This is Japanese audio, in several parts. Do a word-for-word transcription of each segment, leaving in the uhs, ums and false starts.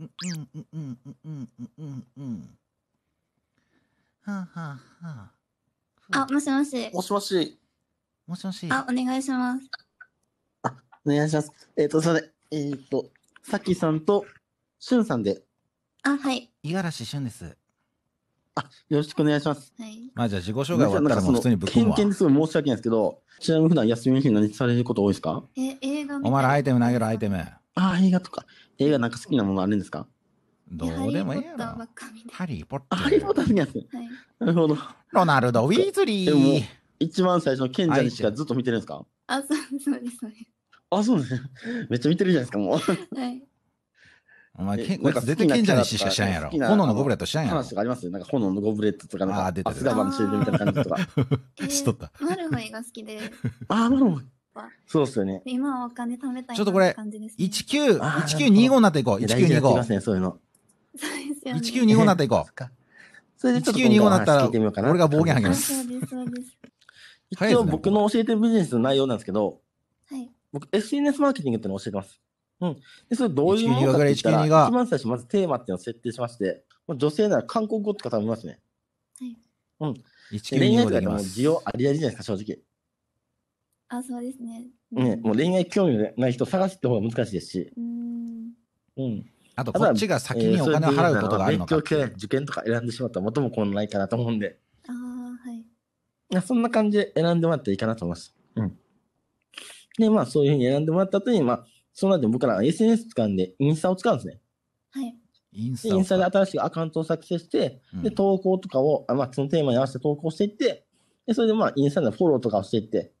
うんうんうんうんうんうんはあはあはあ。あ、もしもし。もしもし。もしもし。あ、お願いします。あ、お願いします。えっと、それ、えっと、さきさんとしゅんさんで。あ、はい。五十嵐しゅんです。あ、よろしくお願いします。はい。まあ、じゃあ、自己紹介終わったらもう普通にぶっ込むわ。偏見ですごい申し訳ないですけど、ちなみに普段休みの日何されること多いですか？え、映画。お前らアイテム投げろ、アイテム。あ、映画とか。映画なんか好きなものあるんですか？どうでもいいやろ。ハリー・ポッター。ハリー・ポッター好きなんですね。なるほど。ロナルド・ウィーズリー。一番最初の賢者にしかずっと見てるんですか？あ、そうです。あ、そうですね。めっちゃ見てるじゃないですか、もう。はい。お前、絶対賢者にしか知らんやろ。炎のゴブレット知らんやろ。話とかありますよ。なんか炎のゴブレットとか、なんかアスガバのシールみたいな感じとか。知っとった。マルフォイが好きで。あ、マルフォイ。そうですよね。今はお金貯めたい。ちょっとこれ、いちきゅうにごになっていこう。いちきゅうにご。そういうの。いちきゅうにごになっていこう。いちきゅうにごになったら俺が暴言吐きます。一応僕の教えてるビジネスの内容なんですけど、僕 エスエヌエス マーケティングっていうのを教えてます。うん。で、それどういうものかって言ったら、一番最初まずテーマっていうのを設定しまして、女性なら韓国語とか食べますね。うん。恋愛とかでも需要ありありじゃないですか、正直。あ、そうですね。ね、もう恋愛興味ない人探すって方が難しいですし。うん。うん。あとこっちが先にお金を払うことがあるのか、受験とか選んでしまったら元も子もないかなと思うんで、ああ、はい、そんな感じで選んでもらっていいかなと思います。うん、でまあそういうふうに選んでもらった後に、まあその後僕ら エスエヌエス 使うんでインスタを使うんですね。はい。インスタ。インスタで新しいアカウントを作成して、うん、で投稿とかをまあそのテーマに合わせて投稿していって、でそれでまあインスタのフォローとかをしていって、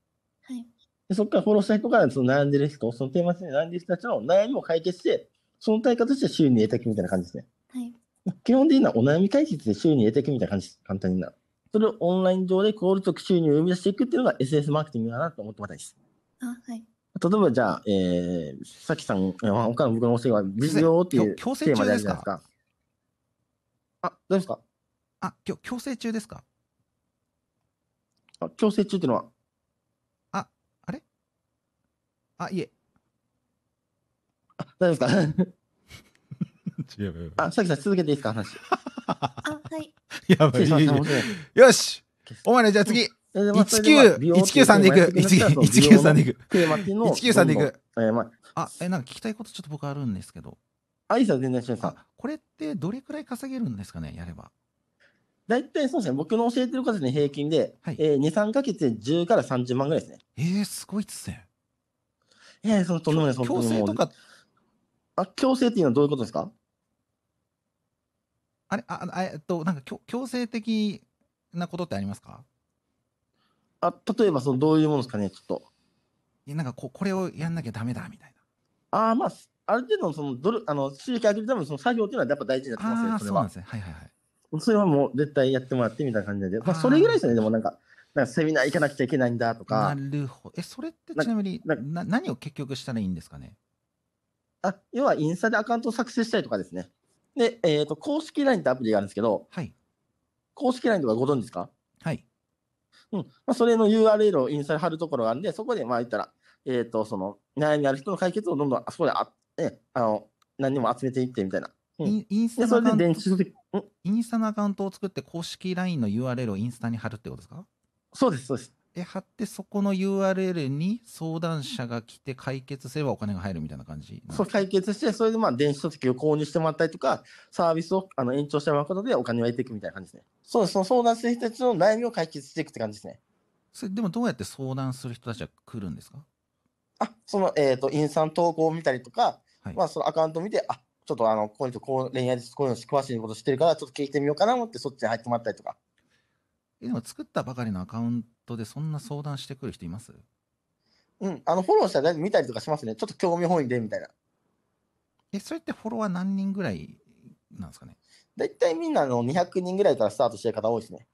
はい。でそこからフォローした人からその悩んでる人、そのテーマに悩んでる人たちの悩みを解決して。その対価として収入得ていくみたいな感じですね。はい、基本的にはお悩み解決で収入得ていくみたいな感じです。簡単にな。それをオンライン上で効率よく収入を生み出していくっていうのが エスエヌエス マーケティングだなと思ってもらいたいです。あ、はい。例えばじゃあ、えー、さきさん、他の僕の教えは、実業っていうテーマであるじゃないですか。あ、大丈夫ですか？あ、きょ、強制中ですか？あ、強制中っていうのは、あ、あれ？あ、いえ。大丈夫ですか？あ、さきさん続けていいですか、話。あ、はい。やばい。よし。お前ね、じゃあ次。いちきゅういちきゅうさんでいく。いちきゅうさんでいく。いちきゅうさんでいく。あ、え、なんか聞きたいことちょっと僕あるんですけど。あ、いいですよ、全然しないです。これってどれくらい稼げるんですかね、やれば。大体そうですね、僕の教えてる方で平均で、にさんかげつでじゅうからさんじゅうまんぐらいですね。ええ、すごいっすね。いや、そのとんでもない、そのとんでもない。強制とか。あ、強制っていうのはどういうことですか？あれ、あ、えっと、なんか強、強制的なことってありますか？あ、例えば、その、どういうものですかね、ちょっと。いや、なんかこ、これをやんなきゃダメだみたいな。ああ、まあ、ある程度の、その、どれ、あの、収益上げるための、その作業っていうのは、やっぱ大事になってますね。それは。そうなんですね。はいはいはい。それはもう、絶対やってもらってみたいな感じで、まあ、それぐらいですよね、でも、なんか。なんかセミナー行かなくちゃいけないんだとか。なるほど。え、それって、ちなみに、な、な、何を結局したらいいんですかね。あ、要はインスタでアカウントを作成したりとかですね。で、えっと、公式 ライン ってアプリがあるんですけど、はい、公式 ライン とかご存知ですか？はい。うん。まあ、それの ユーアールエル をインスタに貼るところがあるんで、そこで、まあ、言ったら、えっと、その、悩みある人の解決をどんどん、あそこであ、え、あの、何にも集めていってみたいな。うん、インスタのアカウント。で、それで電子、インスタのアカウントを作って、公式 ライン の ユーアールエル をインスタに貼るってことですか？そうです、そうです。で、貼って、そこの ユーアールエル に相談者が来て解決すればお金が入るみたいな感じ。そう、解決して、それでまあ電子書籍を購入してもらったりとか、サービスをあの延長してもらうことでお金を得ていくみたいな感じですね。そうです、その相談する人たちの悩みを解決していくって感じですね。それでもどうやって相談する人たちは来るんですか？あ、その、えっと、インスタの投稿を見たりとか、はい、まあそのアカウントを見て、あ、ちょっとあの、こういう人、こう恋愛でこういうの詳しいことしてるから、ちょっと聞いてみようかなと思って、そっちに入ってもらったりとか。でも作ったばかりのアカウントでそんな相談してくる人います？うん、あのフォローしたら見たりとかしますね。ちょっと興味本位でみたいな。え、それってフォロワー何人ぐらいなんですかね？だいたいみんなのにひゃくにんぐらいからスタートしてる方多いですね。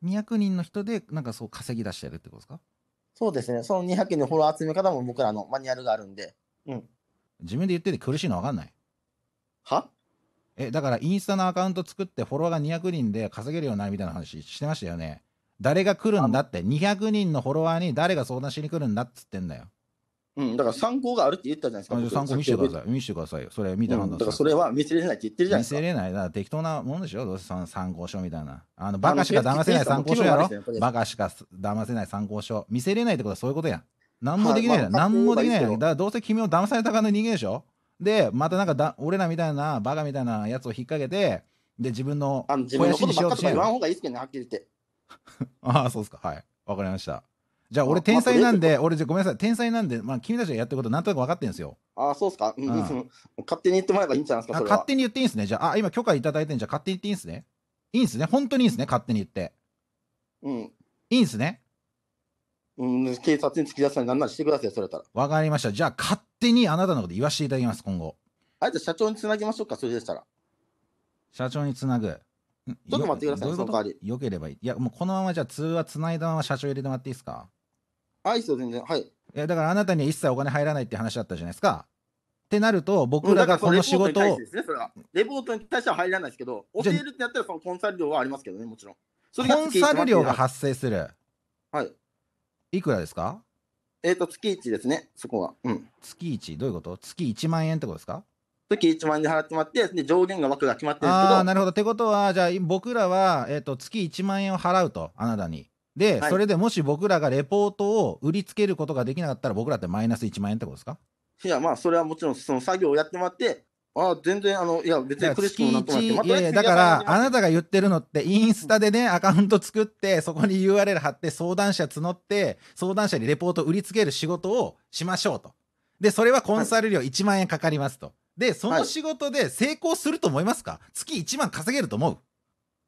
にひゃくにんの人でなんかそう稼ぎ出してやるってことですか？そうですね。そのにひゃくにんのフォロワー集め方も僕らのマニュアルがあるんで。うん。自分で言ってて苦しいの分かんない。は？え、だからインスタのアカウント作ってフォロワーがにひゃくにんで稼げるようになるみたいな話してましたよね。誰が来るんだって、にひゃくにんのフォロワーに誰が相談しに来るんだっつってんだよ。うん、だから参考があるって言ったじゃないですか。あ、参考見せてください。見せてくださいよ。それ見た判断。だからそれは見せれないって言ってるじゃないですか。見せれない。だから適当なものでしょ。どうせ参考書みたいな。あのバカしか騙せない参考書やろ。バカしか騙せない参考書。見せれないってことはそういうことやん。何もできないやん。何もできないやん。だからどうせ君を騙された側の人間でしょ。で、またなんかだ俺らみたいなバカみたいなやつを引っ掛けて、で自分の肥やしにしようとしてる。言わん方がいいですけどね、はっきり言って。ああ、そうですか。はい。わかりました。じゃあ俺天才なんで、俺じゃごめんなさい、天才なんで、まあ君たちがやってることなんとなく分かってるんですよ。ああ、そうですか。うん、勝手に言ってもらえばいいんじゃないですか。それは勝手に言っていいんですね。じゃあ、あ、今許可いただいてんじゃ勝手に言っていいんですね。いいんですね。本当にいいんですね。勝手に言って。うん。いいんですね。うん、警察に突き出すのになんならしてください、それたら。わかりました。じゃあ勝手にあなたのこと言わせていただきます、今後。あえて社長につなぎましょうか、それでしたら。社長につなぐ。ちょっと待ってください、その代わり。よければいい。いや、もうこのままじゃあ通話つないだまま社長入れてもらっていいですか。はい、そう全然、はい。いやだからあなたには一切お金入らないって話だったじゃないですか。ってなると僕らがこの仕事をレポートに対しては入らないですけど、教えるってやったらそのコンサル料はありますけどね、もちろん。それがコンサル料が発生する。はい。いくらですか？えっと月いちですね、そこは。うん。月いちどういうこと？月いちまんえんってことですか？月いちまんえんで払ってもらって、で上限が枠が決まってるんですけど。ああ、なるほど。ってことはじゃあ僕らはえっと月いちまんえんを払うとあなたに。で、はい、それでもし僕らがレポートを売りつけることができなかったら僕らってマイナスいちまんえんってことですか？いやまあそれはもちろんその作業をやってもらって、ああ全然あのいや別に苦しくもなってもらって、まあ、いやいやだからあなたが言ってるのってインスタでねアカウント作ってそこに ユーアールエル 貼って相談者募って相談者にレポートを売りつける仕事をしましょうと。でそれはコンサル料いちまんえんかかりますと。でその仕事で成功すると思いますか？はい、月いちまん稼げると思う？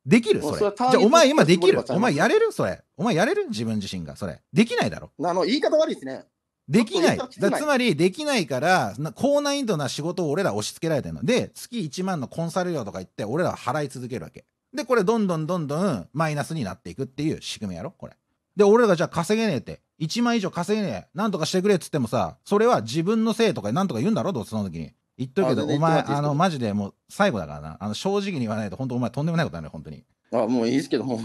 できるそれ。じゃあお前今できる？お前やれるそれ。お前やれる自分自身がそれ。できないだろ。あの言い方悪いですね。できない。だつまりできないから高難易度な仕事を俺ら押し付けられてるので月いちまんのコンサル料とか言って俺らは払い続けるわけ。でこれどんどんどんどんマイナスになっていくっていう仕組みやろこれ。で俺らがじゃあ稼げねえっていちまん以上稼げねえなんとかしてくれっつってもさそれは自分のせいとかなんとか言うんだろどうせその時に。言っとくけど、お前、あの、マジでもう最後だからな。あの、正直に言わないと、本当お前とんでもないことあるね、本当に。あ、もういいですけども。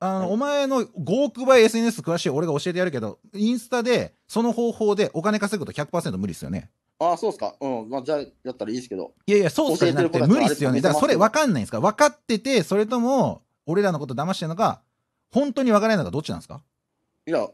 あの、はい、お前のごおくばい エスエヌエス 詳しい俺が教えてやるけど、インスタで、その方法でお金稼ぐこと ひゃくパーセント 無理っすよね。ああ、そうっすか。うん。まあ、じゃあ、やったらいいですけど。いやいや、そうっすかじゃなくて、無理っすよね。だから、それ分かんないんですか？分かってて、それとも、俺らのこと騙してるのか、本当に分からないのか、どっちなんですか？いや、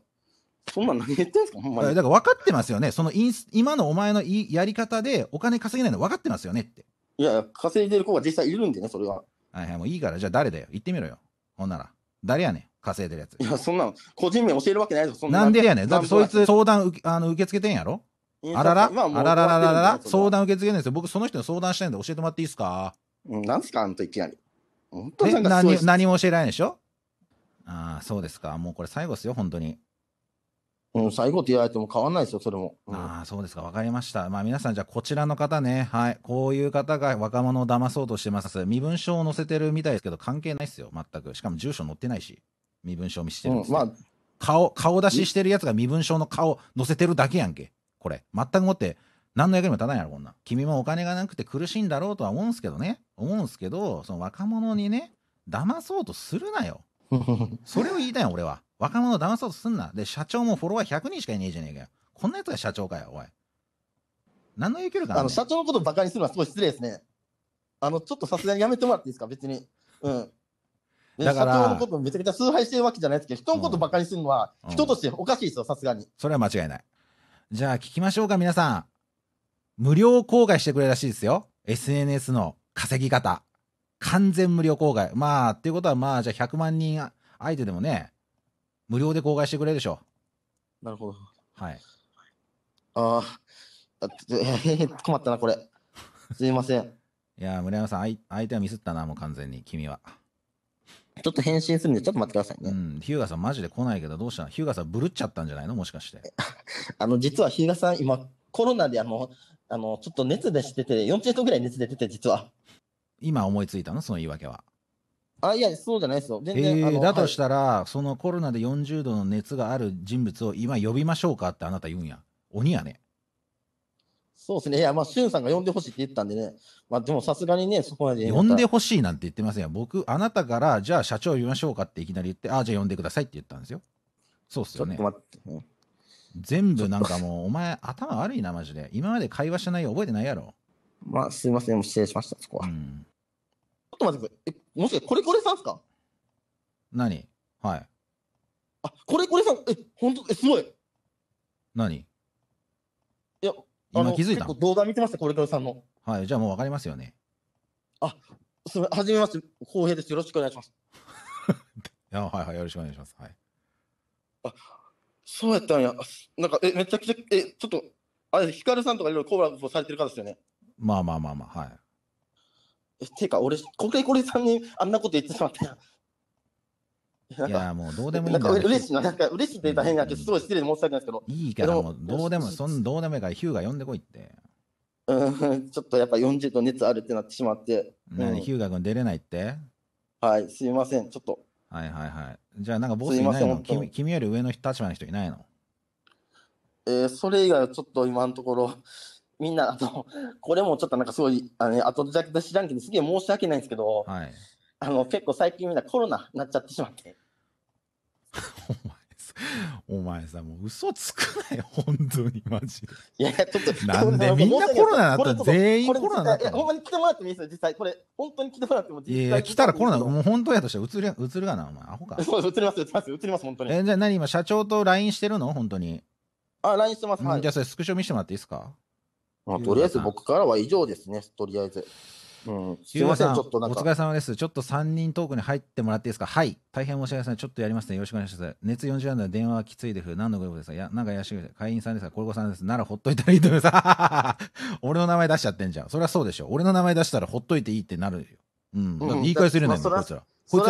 そんな何言ってんすか？ほんまに。だから分かってますよね。そのインス今のお前のいやり方でお金稼げないの分かってますよねって。いや、稼いでる子が実際いるんでね、それは。はいはい、もういいから、じゃあ誰だよ。言ってみろよ。ほんなら。誰やねん、稼いでるやつ。いや、そんなの、個人名教えるわけないぞ、そんな。なんでやねん。だってそいつ相談受けあの受け付けてんやろ？あらら、あららららら、相談受け付けてんですよ。僕、その人に相談したいんで教えてもらっていいですか？うん、なんすか、あんたいきなり。本当になんかすごい。何、何も教えられないでしょ？ああ、そうですか。もうこれ最後っすよ、本当に。うん、最後って言われても変わんないですよ、それも。うん、ああ、そうですか、わかりました。まあ、皆さん、じゃあ、こちらの方ね、はい、こういう方が若者を騙そうとしてます。身分証を載せてるみたいですけど、関係ないですよ、全く。しかも、住所載ってないし、身分証見せてるんです、ねうんまあ、顔、顔出ししてるやつが身分証の顔載せてるだけやんけ、これ。全くもって、何の役にも立たないやろ、こんな。君もお金がなくて苦しいんだろうとは思うんすけどね、思うんすけど、その若者にね、騙そうとするなよ。それを言いたいよ、俺は。若者を騙そうとすんな。で、社長もフォロワーひゃくにんしかいねえじゃねえかよ。こんなやつが社長かよ、おい。何の影響力あるの？社長のことをバカにするのはすごい失礼ですね。あの、ちょっとさすがにやめてもらっていいですか、別に。うん。だから社長のことめちゃくちゃ崇拝してるわけじゃないですけど、人のことをバカにするのは、人としておかしいですよ、さすがに。それは間違いない。じゃあ、聞きましょうか、皆さん。無料公開してくれるらしいですよ。エスエヌエス の稼ぎ方。完全無料公開。まあ、っていうことは、まあ、じゃあひゃくまんにん相手でもね、無料で公開してくれるでしょう。なるほど。はい。ああ、困ったな、これ。すいません。いや、村山さん、相手はミスったな、もう完全に、君は。ちょっと返信するんで、ちょっと待ってくださいね。うん、日向さん、マジで来ないけど、どうしたの？日向さん、ぶるっちゃったんじゃないのもしかして。あの、実は日向さん、今、コロナであの、あの、ちょっと熱出してて、よんじゅうどぐらい熱出てて、実は。今思いついたの？その言い訳は。あ、いや、そうじゃないですよ。全然、えー、だとしたら、はい、そのコロナでよんじゅうどの熱がある人物を今呼びましょうかってあなた言うんや。鬼やね。そうですね。いや、まあ、しゅんさんが呼んでほしいって言ったんでね。まあ、でもさすがにね、そこまで。呼んでほしいなんて言ってませんよ。僕、あなたから、じゃあ社長呼びましょうかっていきなり言って、ああ、じゃあ呼んでくださいって言ったんですよ。そうっすよね。ちょっと待ってね。全部なんかもうお前頭悪いなマジで、今まで会話した内容覚えてないやろ。まあすいません、失礼しましたそこは、うん、ちょっと待ってください、えもしかしてこれこれさんですか？何？はい、あこれこれさん、え本当、えすごい、何？いや今気づいたの、動画見てました、これこれさんの。はい、じゃあもう分かりますよね。あすみません、はじめまして、浩平です、よろしくお願いします。いやはいはい、よろしくお願いします。はい、あそうやったんや。なんかえめちゃくちゃ、えちょっとあれヒカルさんとかいろいろコラボされてる方ですよね。まあまあまあまあ、はい。えていうか俺これこれさんにあんなこと言ってしまったや。いやもうどうでもいいんだよ。なんか嬉しいな、なんか嬉しいって言ったら変な、すごい失礼で申し訳ないですけど。いいけどもうどうでもそんどうでもいいからヒューが呼んでこいって。うんちょっとやっぱよんじゅうど熱あるってなってしまって。何ヒューが君出れないって？はいすいませんちょっと。はいはいはい。じゃあなんかボスいないの？君君より上の立場の人いないの？えー、それ以外はちょっと今のところ。みんなあのこれもちょっとなんかすごいあの後で出しランキングすげえ申し訳ないんですけど、はい、あの結構最近みんなコロナになっちゃってしまってお前さお前さもう嘘つくなよ本当にマジで。いやいやちょっとなんでみんなコロナになった、全員コロナになった。ほんまに来てもらってもいいですよ、実際これ本当に来てもらっても。いやいや来たらコロナもう本当やとして映る映るがなお前アホか。そう映ります映ります映ります本当に。えじゃあ何今社長と ライン してるの？本当にあ ライン してます。はい、じゃあそれスクショ見せてもらっていいですか？まあ、とりあえず僕からは以上ですね、とりあえず。うん、すいません、ちょっとなんかお疲れ様です。ちょっとさんにんトークに入ってもらっていいですか？はい、大変申し訳ありません。ちょっとやりますね。よろしくお願いします。熱よんじゅうなんで電話はきついです。何のグループですか？いや、なんかやらしてください。会員さんですか？コルコさんです。ならほっといたらいいと思います。俺の名前出しちゃってんじゃん。それはそうでしょ。俺の名前出したらほっといていいってなるよ。うん。だから言い返せれないの、こいつら。こいつ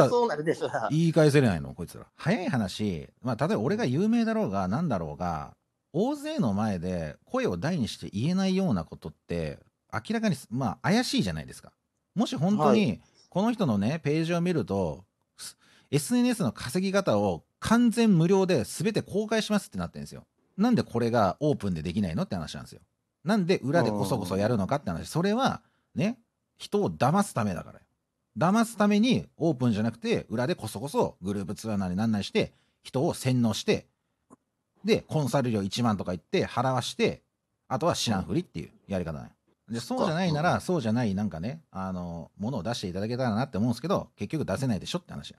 ら言い返せれないの、こいつら。早い話、まあ、例えば俺が有名だろうが、なんだろうが、大勢の前で声を大にして言えないようなことって明らかにまあ怪しいじゃないですか。もし本当にこの人のねページを見ると エスエヌエス の稼ぎ方を完全無料で全て公開しますってなってるんですよ。なんでこれがオープンでできないのって話なんですよ。なんで裏でこそこそやるのかって話。それはね人を騙すためだから、騙すためにオープンじゃなくて裏でこそこそグループツアーなりなんなりして人を洗脳して。でコンサル料いちまんとか言って払わしてあとは知らんふりっていうやり方ね。でそうじゃないならそうじゃないなんかねあのものを出していただけたらなって思うんですけど、結局出せないでしょって話や。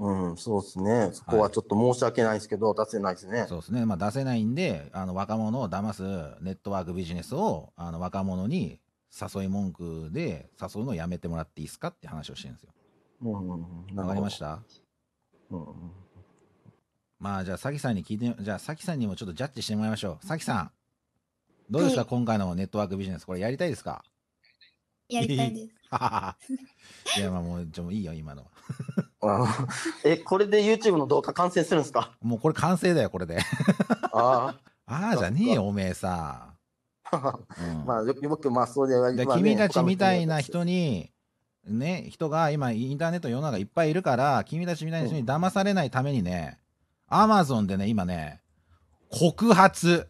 うんそうですね、そこはちょっと申し訳ないですけど、はい、出せないですね。そうですね、まあ、出せないんであの若者を騙すネットワークビジネスをあの若者に誘い文句で誘うのをやめてもらっていいですかって話をしてるんですよ。わかりました。うんうんまあじゃあサキさんに聞いて、じゃあサキさんにもちょっとジャッジしてもらいましょう。サキさんどうですか、はい、今回のネットワークビジネスこれやりたいですか？やりたいです。いやまあもうちょいいよ今の。えこれで YouTube の動画完成するんですか？もうこれ完成だよこれで。ああじゃねえよおめえさ。まあよくまあそうで、ね、君たちみたいな人に。ね人が今インターネット世の中いっぱいいるから、君たちみたいな人に騙されないためにね。うんアマゾンでね、今ね、告発、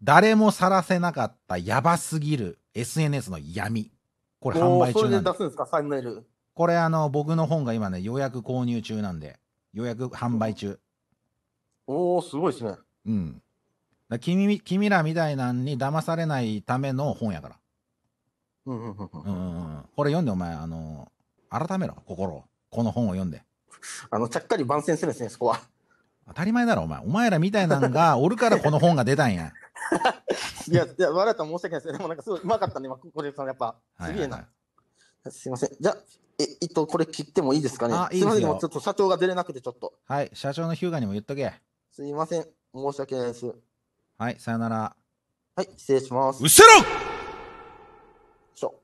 誰も晒せなかった、やばすぎる エスエヌエス の闇。これ、販売中なんで。それで出すんですか、サインメール。これ、あの、僕の本が今ね、予約購入中なんで、予約販売中。おー、すごいですね。うん。だ 君, 君らみたいなんに騙されないための本やから。うんうんうんうん。これ読んで、お前、あの、改めろ、心を。この本を読んで。あの、ちゃっかり番宣するんですね、そこは。当たり前だろお前、お前らみたいなのがおるからこの本が出たんや。いや、いや笑ったら申し訳ないです。でもなんかすごいうまかったね、今、これさんやっぱ。すげえな。すいません。じゃあ、えっと、これ切ってもいいですかね。あ、いいですよ。すいません、ちょっと社長が出れなくてちょっと。はい、社長のヒューガにも言っとけ。すいません、申し訳ないです。はい、さよなら。はい、失礼します。うっせろ！しょ。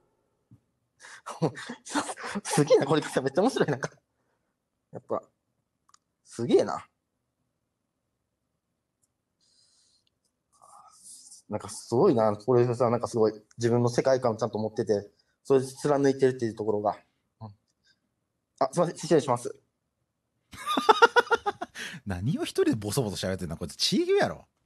すげえな、これめっちゃ面白いなんか。やっぱ、すげえな。なんかすごいな、これさ、なんかすごい自分の世界観をちゃんと持ってて、それで貫いてるっていうところが。うん、あ、すみません、失礼します。何を一人でボソボソしゃべってんの、こいつ、チーギュやろ。